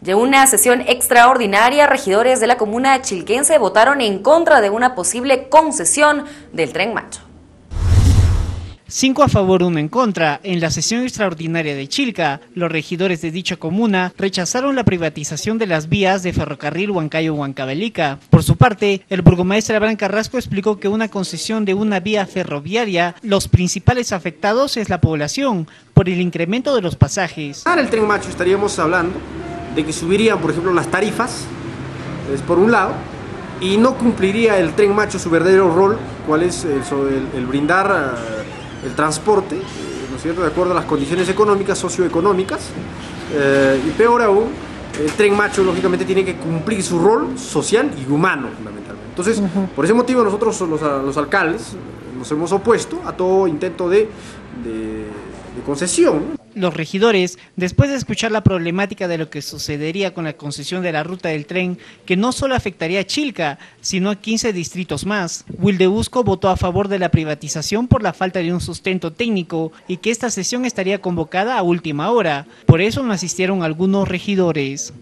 De una sesión extraordinaria, regidores de la comuna chilquense votaron en contra de una posible concesión del Tren Macho. 5 a favor, 1 en contra. En la sesión extraordinaria de Chilca, los regidores de dicha comuna rechazaron la privatización de las vías de ferrocarril Huancayo-Huancavelica. Por su parte, el burgomaestre Abraham Carrasco explicó que una concesión de una vía ferroviaria, los principales afectados es la población, por el incremento de los pasajes. Para el Tren Macho estaríamos hablando de que subirían, por ejemplo, las tarifas, es por un lado, y no cumpliría el Tren Macho su verdadero rol, cuál es el brindar el transporte, ¿no es cierto?, de acuerdo a las condiciones económicas, socioeconómicas, y peor aún, el Tren Macho lógicamente tiene que cumplir su rol social y humano, fundamentalmente. Entonces, por ese motivo nosotros los alcaldes nos hemos opuesto a todo intento de concesión. Los regidores, después de escuchar la problemática de lo que sucedería con la concesión de la ruta del tren, que no solo afectaría a Chilca, sino a 15 distritos más, Wilde Busco votó a favor de la privatización por la falta de un sustento técnico y que esta sesión estaría convocada a última hora. Por eso no asistieron algunos regidores.